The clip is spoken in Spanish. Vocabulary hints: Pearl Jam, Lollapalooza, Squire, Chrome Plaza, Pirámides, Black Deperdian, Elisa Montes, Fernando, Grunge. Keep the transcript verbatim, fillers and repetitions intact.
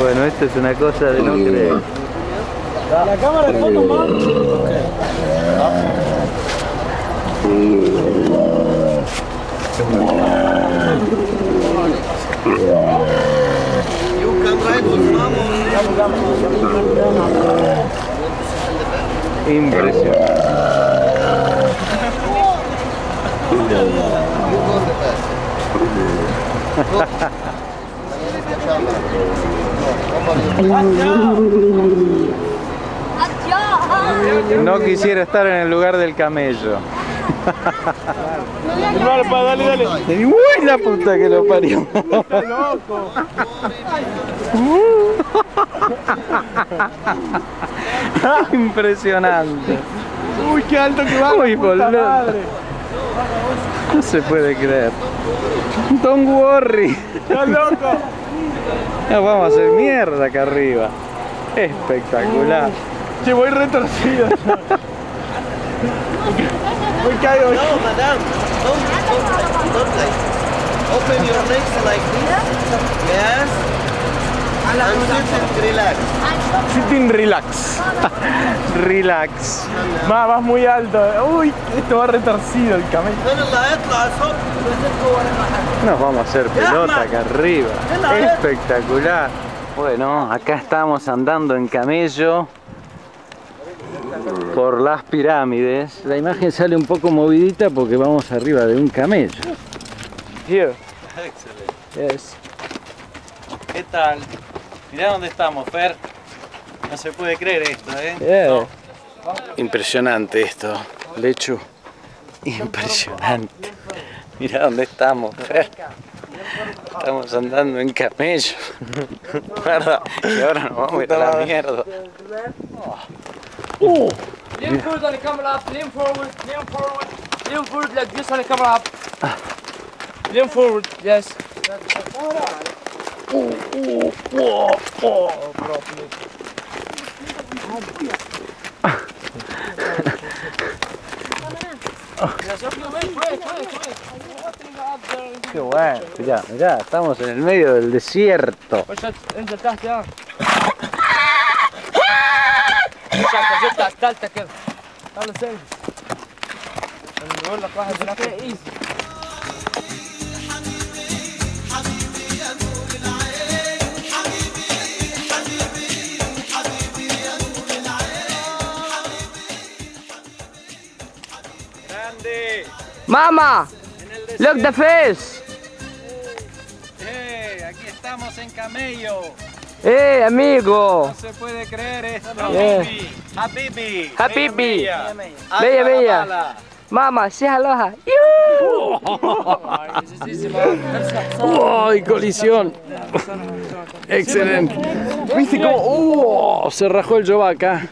Bueno, esto es una cosa de no creer. La cámara de foto más. Impresionante. No quisiera estar en el lugar del camello. Dale, dale. Uy, la puta que lo parió. Está loco. Impresionante. Uy, qué alto que va. Uy, boludo. No se puede creer. Don't worry. Está loco. Nos vamos a hacer mierda acá arriba. Espectacular. Che, voy retorcido. Voy caigo. No, madame. Don't, don't, don't like. Open your legs like this. Yes. And sit in relax. Sit in relax. Relax. Ma, vas muy alto. Uy, esto va retorcido el camello. Nos vamos a hacer pelota acá arriba. Espectacular. Bueno, acá estamos andando en camello por las pirámides. La imagen sale un poco movidita porque vamos arriba de un camello. Here. Excelente. Yes. ¿Qué tal? Mirá dónde estamos, Fer. No se puede creer esto, ¿eh? Yeah. No. Impresionante esto, Lechu. Impresionante. Mirá dónde estamos, Fer. Estamos andando en camello. Y ahora nos vamos a ir a la mierda. Oh. Lean forward on the camera up, lean forward, lean forward, lean forward like this on the camera up. Lean forward, yes. Oh, oh, oh, oh. Qué bueno, mirá, mirá, estamos en el medio del desierto. Mama, look the face. Hey, aquí estamos en camello. ¡Eh, hey, amigo! No se puede creer esto. Habibi. Habibi. Habibi. Bella, bella. Mamá, sí, aloha. ¡Ay, colisión! Excelente. ¿Viste cómo? ¡Oh! Se rajó el yoba acá.